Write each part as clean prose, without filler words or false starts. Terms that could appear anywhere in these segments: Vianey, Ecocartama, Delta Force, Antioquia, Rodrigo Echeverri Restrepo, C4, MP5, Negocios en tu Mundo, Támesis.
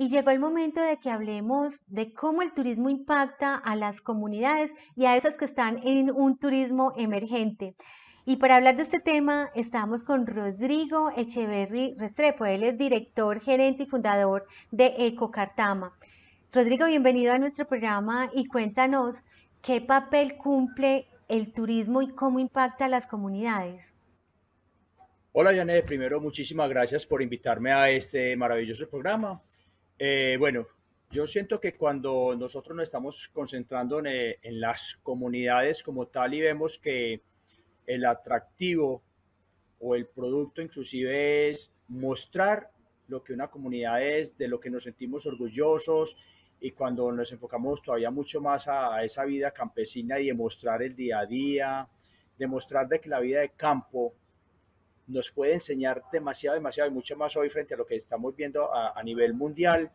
Y llegó el momento de que hablemos de cómo el turismo impacta a las comunidades y a esas que están en un turismo emergente. Y para hablar de este tema estamos con Rodrigo Echeverri Restrepo. Él es director, gerente y fundador de Ecocartama. Rodrigo, bienvenido a nuestro programa y cuéntanos qué papel cumple el turismo y cómo impacta a las comunidades. Hola, Vianey. Primero, muchísimas gracias por invitarme a este maravilloso programa. Bueno, yo siento que cuando nosotros nos estamos concentrando en las comunidades como tal y vemos que el atractivo o el producto inclusive es mostrar lo que una comunidad es, de lo que nos sentimos orgullosos, y cuando nos enfocamos todavía mucho más a esa vida campesina y demostrar el día a día, demostrar de que la vida de campo nos puede enseñar demasiado y mucho más hoy frente a lo que estamos viendo a nivel mundial,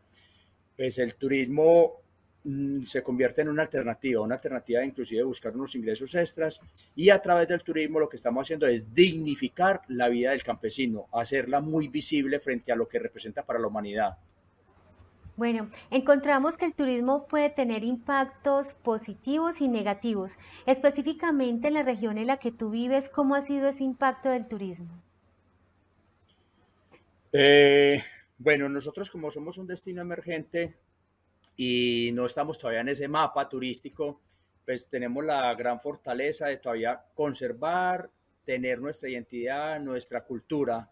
pues el turismo se convierte en una alternativa inclusive de buscar unos ingresos extras, y a través del turismo lo que estamos haciendo es dignificar la vida del campesino, hacerla muy visible frente a lo que representa para la humanidad. Bueno, encontramos que el turismo puede tener impactos positivos y negativos. Específicamente en la región en la que tú vives, ¿cómo ha sido ese impacto del turismo? Bueno, nosotros como somos un destino emergente y no estamos todavía en ese mapa turístico, pues tenemos la gran fortaleza de todavía conservar, tener nuestra identidad, nuestra cultura.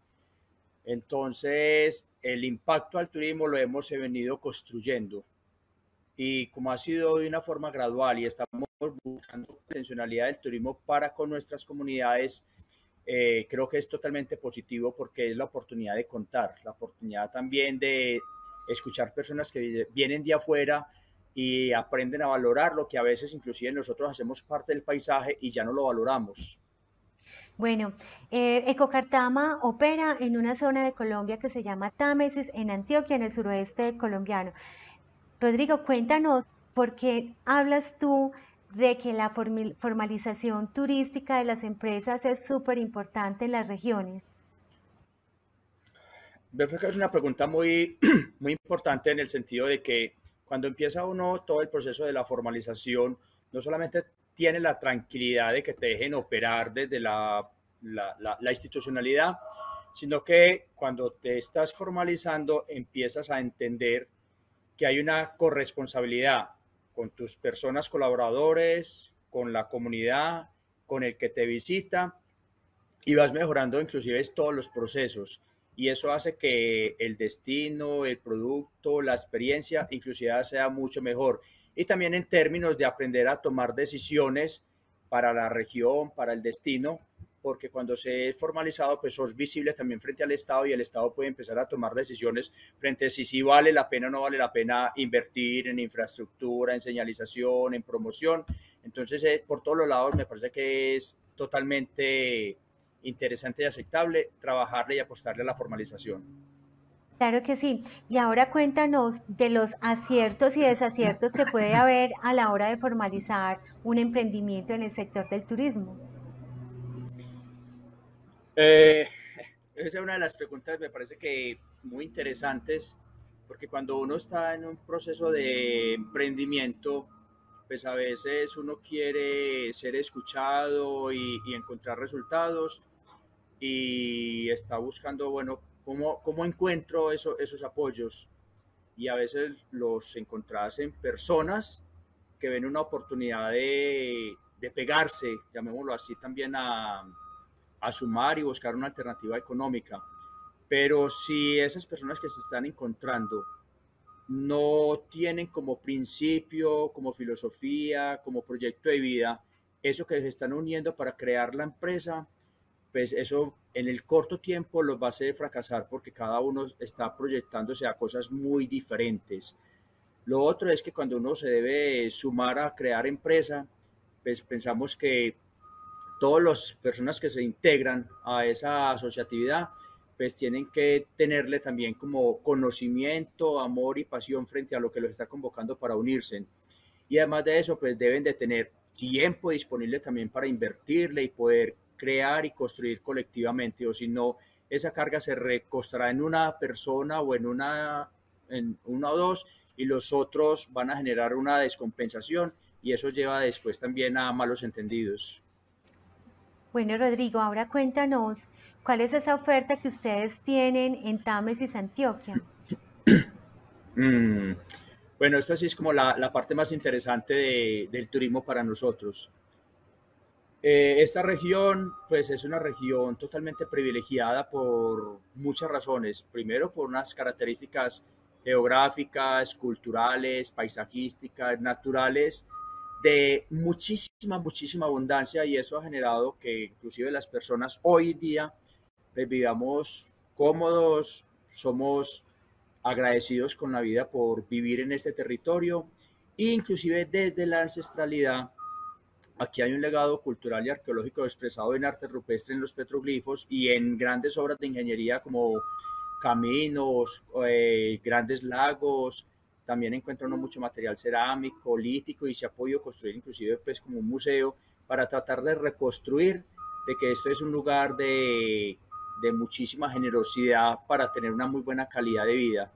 Entonces, el impacto al turismo lo hemos venido construyendo, y como ha sido de una forma gradual y estamos buscando la intencionalidad del turismo para con nuestras comunidades, creo que es totalmente positivo, porque es la oportunidad de contar, la oportunidad también de escuchar personas que vienen de afuera y aprenden a valorar lo que a veces inclusive nosotros hacemos parte del paisaje y ya no lo valoramos. Bueno, Ecocartama opera en una zona de Colombia que se llama Támesis, en Antioquia, en el suroeste colombiano. Rodrigo, cuéntanos, ¿por qué hablas tú de que la formalización turística de las empresas es súper importante en las regiones? Yo creo que es una pregunta muy importante, en el sentido de que cuando empieza uno todo el proceso de la formalización, no solamente tiene la tranquilidad de que te dejen operar desde la institucionalidad, sino que cuando te estás formalizando empiezas a entender que hay una corresponsabilidad con tus personas colaboradores, con la comunidad, con el que te visita, y vas mejorando inclusive todos los procesos, y eso hace que el destino, el producto, la experiencia inclusive sea mucho mejor. Y también en términos de aprender a tomar decisiones para la región, para el destino, porque cuando se es formalizado, pues sos visible también frente al Estado, y el Estado puede empezar a tomar decisiones frente a si vale la pena o no vale la pena invertir en infraestructura, en señalización, en promoción. Entonces, por todos los lados me parece que es totalmente interesante y aceptable trabajarle y apostarle a la formalización. Claro que sí. Y ahora cuéntanos de los aciertos y desaciertos que puede haber a la hora de formalizar un emprendimiento en el sector del turismo. Esa es una de las preguntas, me parece que muy interesantes, porque cuando uno está en un proceso de emprendimiento, pues a veces uno quiere ser escuchado y encontrar resultados, y está buscando, bueno, ¿Cómo encuentro esos apoyos? Y a veces los encontrás en personas que ven una oportunidad de pegarse, llamémoslo así, también a sumar y buscar una alternativa económica. Pero si esas personas que se están encontrando no tienen como principio, como filosofía, como proyecto de vida, eso que se están uniendo para crear la empresa, pues eso en el corto tiempo los va a hacer fracasar, porque cada uno está proyectándose a cosas muy diferentes. Lo otro es que cuando uno se debe sumar a crear empresa, pues pensamos que todas las personas que se integran a esa asociatividad, pues tienen que tenerle también como conocimiento, amor y pasión frente a lo que los está convocando para unirse. Y además de eso, pues deben de tener tiempo disponible también para invertirle y poder crear y construir colectivamente, o si no, esa carga se recostará en una persona o en una en una o dos, y los otros van a generar una descompensación, y eso lleva después también a malos entendidos. Bueno, Rodrigo, ahora cuéntanos, ¿cuál es esa oferta que ustedes tienen en Támesis, Antioquia? Bueno, esta sí es como la parte más interesante del turismo para nosotros. Esta región, pues, es una región totalmente privilegiada por muchas razones. Primero, por unas características geográficas, culturales, paisajísticas, naturales, de muchísima, muchísima abundancia, y eso ha generado que inclusive las personas hoy día, pues, vivamos cómodos, somos agradecidos con la vida por vivir en este territorio, e inclusive desde la ancestralidad. Aquí hay un legado cultural y arqueológico expresado en arte rupestre, en los petroglifos y en grandes obras de ingeniería como caminos, grandes lagos. También encuentra uno mucho material cerámico, lítico, y se ha podido construir inclusive, pues, como un museo para tratar de reconstruir de que esto es un lugar de muchísima generosidad para tener una muy buena calidad de vida.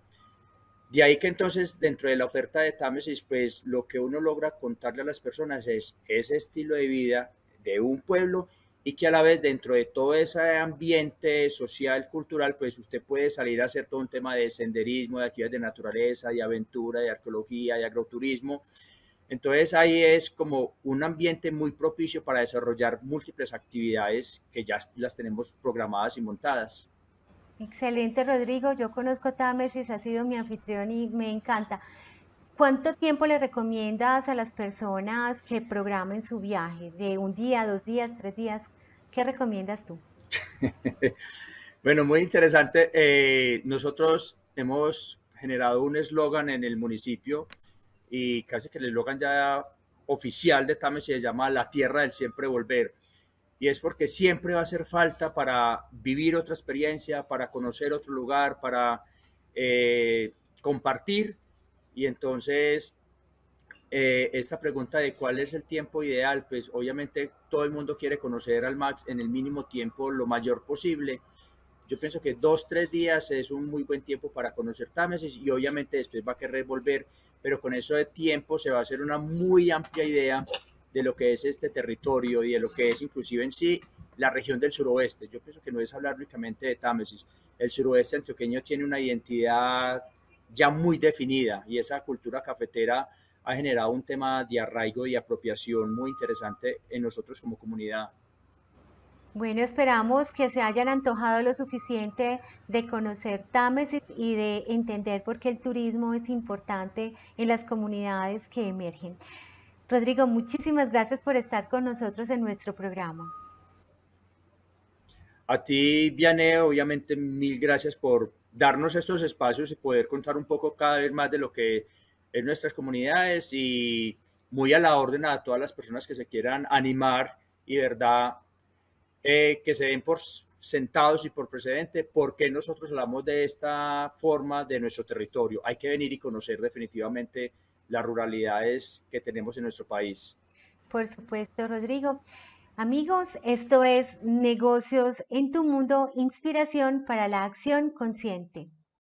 De ahí que entonces dentro de la oferta de Támesis, pues lo que uno logra contarle a las personas es ese estilo de vida de un pueblo, y que a la vez dentro de todo ese ambiente social, cultural, pues usted puede salir a hacer todo un tema de senderismo, de actividades de naturaleza, de aventura, de arqueología, de agroturismo. Entonces ahí es como un ambiente muy propicio para desarrollar múltiples actividades que ya las tenemos programadas y montadas. Excelente, Rodrigo. Yo conozco Támesis, ha sido mi anfitrión y me encanta. ¿Cuánto tiempo le recomiendas a las personas que programen su viaje? ¿De un día, 2 días, 3 días? ¿Qué recomiendas tú? Bueno, muy interesante. Nosotros hemos generado un eslogan en el municipio, y casi que el eslogan ya oficial de Támesis se llama "La tierra del siempre volver". Y es porque siempre va a hacer falta para vivir otra experiencia, para conocer otro lugar, para compartir. Y entonces, esta pregunta de cuál es el tiempo ideal, pues obviamente todo el mundo quiere conocer al max en el mínimo tiempo, lo mayor posible. Yo pienso que 2, 3 días es un muy buen tiempo para conocer Támesis, y obviamente después va a querer volver, pero con eso de tiempo se va a hacer una muy amplia idea de lo que es este territorio y de lo que es inclusive en sí la región del suroeste. Yo pienso que no es hablar únicamente de Támesis. El suroeste antioqueño tiene una identidad ya muy definida, y esa cultura cafetera ha generado un tema de arraigo y apropiación muy interesante en nosotros como comunidad. Bueno, esperamos que se hayan antojado lo suficiente de conocer Támesis y de entender por qué el turismo es importante en las comunidades que emergen. Rodrigo, muchísimas gracias por estar con nosotros en nuestro programa. A ti, Vianey, obviamente mil gracias por darnos estos espacios y poder contar un poco cada vez más de lo que es nuestras comunidades, y muy a la orden a todas las personas que se quieran animar y, verdad, que se den por sentados y por precedente porque nosotros hablamos de esta forma de nuestro territorio. Hay que venir y conocer definitivamente las ruralidades que tenemos en nuestro país. Por supuesto, Rodrigo. Amigos, esto es Negocios en tu Mundo, inspiración para la acción consciente.